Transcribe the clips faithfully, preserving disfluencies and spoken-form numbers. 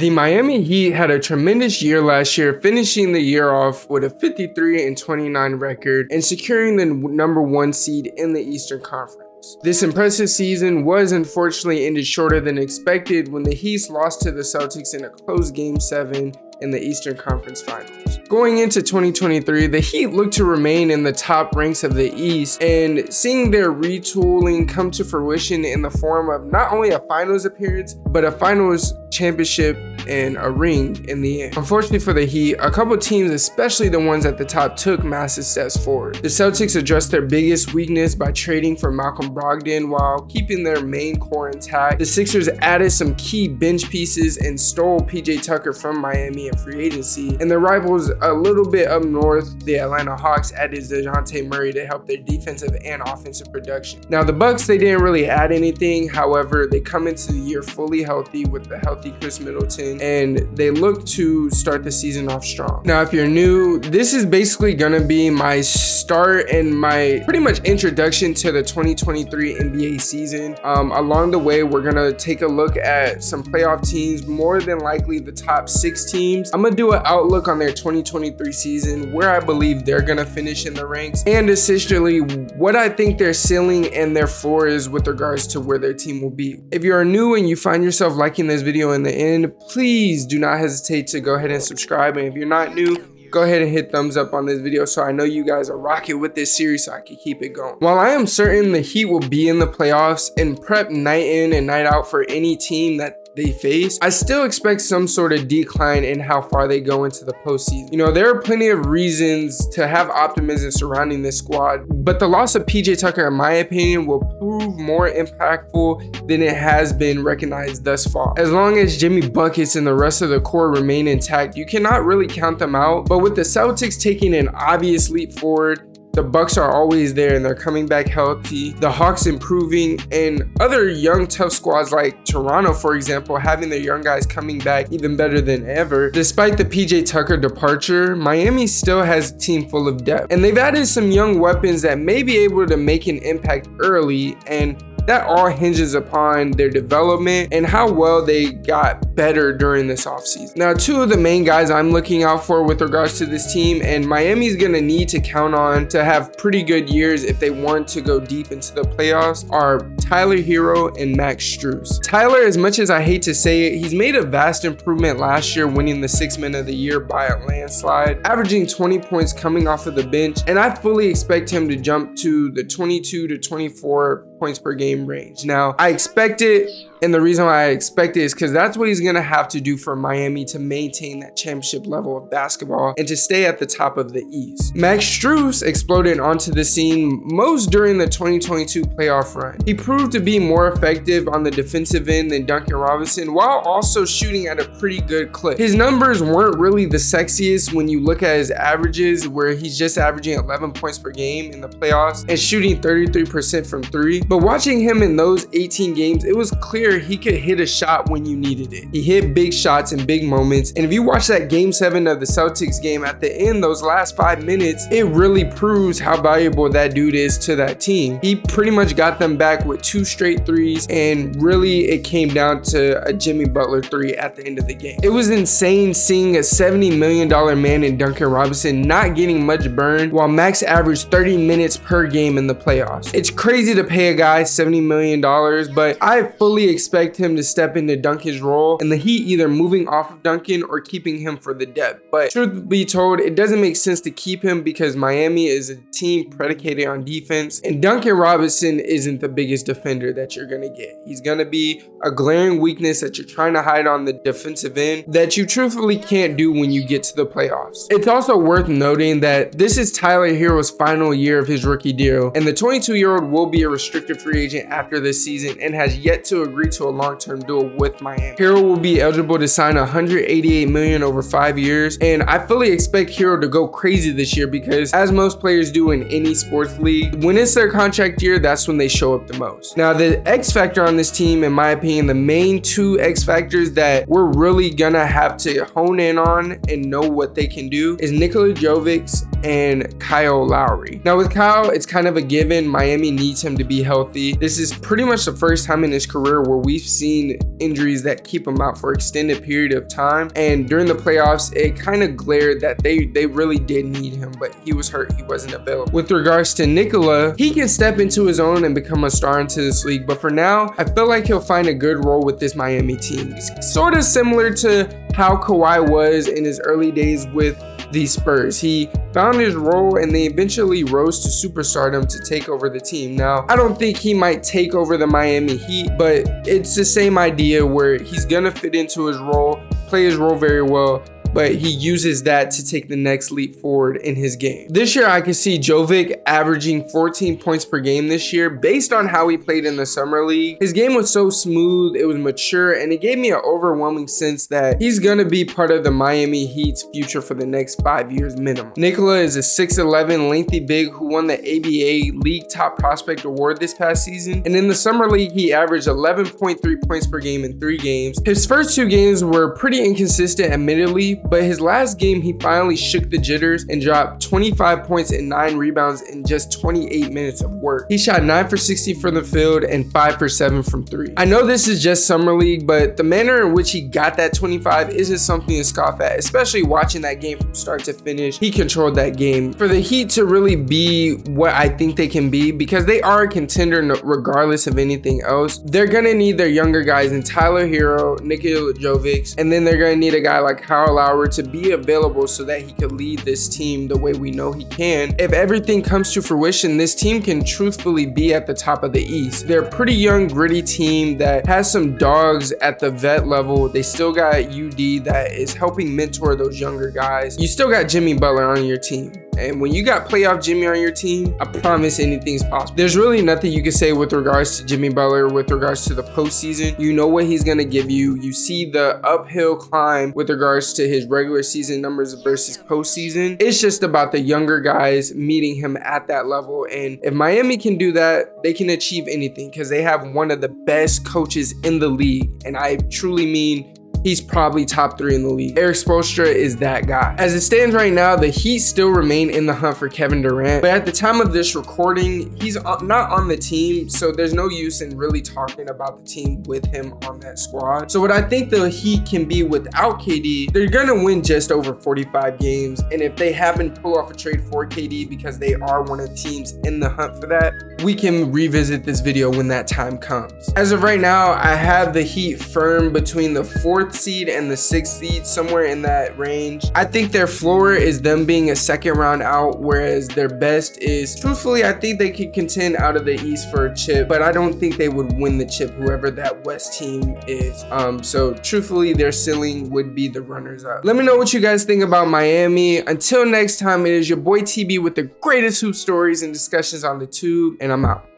The Miami Heat had a tremendous year last year, finishing the year off with a fifty-three and twenty-nine record and securing the number one seed in the Eastern Conference. This impressive season was unfortunately ended shorter than expected when the Heat lost to the Celtics in a close Game seven in the Eastern Conference Finals. Going into twenty twenty-three, the Heat looked to remain in the top ranks of the East, and seeing their retooling come to fruition in the form of not only a finals appearance, but a finals championship and a ring in the end. Unfortunately for the Heat, a couple teams, especially the ones at the top, took massive steps forward. The Celtics addressed their biggest weakness by trading for Malcolm Brogdon while keeping their main core intact. The Sixers added some key bench pieces and stole P J Tucker from Miami in free agency. And their rivals a little bit up north, the Atlanta Hawks, added DeJounte Murray to help their defensive and offensive production. Now the Bucks, they didn't really add anything. However, they come into the year fully healthy with the healthy Chris Middleton, and they look to start the season off strong. Now, if you're new, this is basically gonna be my start and my pretty much introduction to the twenty twenty-three N B A season. Um, along the way, we're gonna take a look at some playoff teams, more than likely the top six teams. I'm gonna do an outlook on their twenty twenty-three season, where I believe they're gonna finish in the ranks, and essentially what I think their ceiling and their floor is with regards to where their team will be. If you're new and you find yourself liking this video in the end, please Please do not hesitate to go ahead and subscribe. And if you're not new, go ahead and hit thumbs up on this video so I know you guys are rocking with this series so I can keep it going. While I am certain the Heat will be in the playoffs and prep night in and night out for any team that they face, I still expect some sort of decline in how far they go into the postseason. You know, there are plenty of reasons to have optimism surrounding this squad, but the loss of P J Tucker, in my opinion, will prove more impactful than it has been recognized thus far. As long as Jimmy Buckets and the rest of the core remain intact, you cannot really count them out. But with the Celtics taking an obvious leap forward, the Bucks are always there and they're coming back healthy, the Hawks improving, and other young tough squads like Toronto, for example, having their young guys coming back even better than ever. Despite the P J Tucker departure, Miami still has a team full of depth, and they've added some young weapons that may be able to make an impact early, and that all hinges upon their development and how well they got better during this offseason. Now, two of the main guys I'm looking out for with regards to this team, and Miami's gonna need to count on to have pretty good years if they want to go deep into the playoffs, are Tyler Herro and Max Strus. Tyler, as much as I hate to say it, he's made a vast improvement last year, winning the sixth man of the year by a landslide, averaging twenty points coming off of the bench, and I fully expect him to jump to the twenty-two to twenty-four points per game range. Now, I expect it, and the reason why I expect it is because that's what he's gonna have to do for Miami to maintain that championship level of basketball and to stay at the top of the East. Max Strus exploded onto the scene most during the twenty twenty-two playoff run. He proved to be more effective on the defensive end than Duncan Robinson, while also shooting at a pretty good clip. His numbers weren't really the sexiest when you look at his averages, where he's just averaging eleven points per game in the playoffs and shooting thirty-three percent from three. But watching him in those eighteen games, it was clear he could hit a shot when you needed it. He hit big shots in big moments. And if you watch that game seven of the Celtics game, at the end, those last five minutes, it really proves how valuable that dude is to that team. He pretty much got them back with two straight threes, and really it came down to a Jimmy Butler three at the end of the game. It was insane seeing a seventy million dollar man in Duncan Robinson not getting much burn, while Max averaged thirty minutes per game in the playoffs. It's crazy to pay a guy seventy million dollars, but I fully expect him to step into Duncan's role, and the Heat either moving off of Duncan or keeping him for the depth. But truth be told, it doesn't make sense to keep him because Miami is a team predicated on defense, and Duncan Robinson isn't the biggest defender that you're gonna get. He's gonna be a glaring weakness that you're trying to hide on the defensive end that you truthfully can't do when you get to the playoffs. It's also worth noting that this is Tyler Herro's final year of his rookie deal, and the twenty-two-year-old will be a restricted free agent after this season and has yet to agree to a long-term deal with Miami. Herro will be eligible to sign one hundred eighty-eight million dollars over five years, and I fully expect Herro to go crazy this year because, as most players do in any sports league, when it's their contract year, that's when they show up the most. Now, the X factor on this team, in my opinion, the main two X factors that we're really gonna have to hone in on and know what they can do is Nikola Jović and Kyle Lowry. Now, with Kyle, it's kind of a given. Miami needs him to be healthy. This is pretty much the first time in his career where we've seen injuries that keep him out for an extended period of time. And during the playoffs, it kind of glared that they, they really did need him, but he was hurt. He wasn't available. With regards to Nikola, he can step into his own and become a star into this league. But for now, I feel like he'll find a good role with this Miami team. It's sort of similar to how Kawhi was in his early days with the Spurs. He found his role and they eventually rose to superstardom to take over the team. Now, I don't think he might take over the Miami Heat, but it's the same idea where he's gonna fit into his role, play his role very well, but he uses that to take the next leap forward in his game. This year, I can see Jović averaging fourteen points per game this year based on how he played in the summer league. His game was so smooth, it was mature, and it gave me an overwhelming sense that he's gonna be part of the Miami Heat's future for the next five years minimum. Nikola is a six eleven lengthy big who won the A B A League Top Prospect Award this past season. And in the summer league, he averaged eleven point three points per game in three games. His first two games were pretty inconsistent, admittedly, but his last game, he finally shook the jitters and dropped twenty-five points and nine rebounds in just twenty-eight minutes of work. He shot nine for sixty from the field and five for seven from three. I know this is just summer league, but the manner in which he got that twenty-five isn't something to scoff at, especially watching that game from start to finish. He controlled that game. For the Heat to really be what I think they can be, because they are a contender regardless of anything else, they're gonna need their younger guys in Tyler Herro, Nikola Jović, and then they're gonna need a guy like Kyle Lowry to be available so that he could lead this team the way we know he can. If everything comes to fruition, this team can truthfully be at the top of the East. They're a pretty young, gritty team that has some dogs at the vet level. They still got U D that is helping mentor those younger guys. You still got Jimmy Butler on your team. And when you got playoff Jimmy on your team, I promise anything's possible. There's really nothing you can say with regards to Jimmy Butler, with regards to the postseason. You know what he's going to give you. You see the uphill climb with regards to his regular season numbers versus postseason. It's just about the younger guys meeting him at that level. And if Miami can do that, they can achieve anything because they have one of the best coaches in the league. And I truly mean, he's probably top three in the league. Eric Spoelstra is that guy. As it stands right now, the Heat still remain in the hunt for Kevin Durant, but at the time of this recording, he's not on the team, so there's no use in really talking about the team with him on that squad. So what I think the Heat can be without K D, they're gonna win just over forty-five games, and if they happen to pull off a trade for K D, because they are one of the teams in the hunt for that, we can revisit this video when that time comes. As of right now, I have the Heat firm between the fourth seed and the sixth seed, somewhere in that range. I think their floor is them being a second round out, whereas their best is, truthfully, I think they could contend out of the East for a chip, but I don't think they would win the chip, whoever that West team is. Um, so truthfully, their ceiling would be the runners up. Let me know what you guys think about Miami. Until next time, it is your boy T B with the greatest hoop stories and discussions on the tube, and I'm out.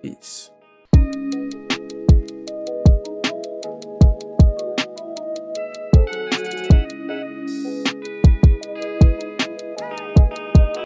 Peace.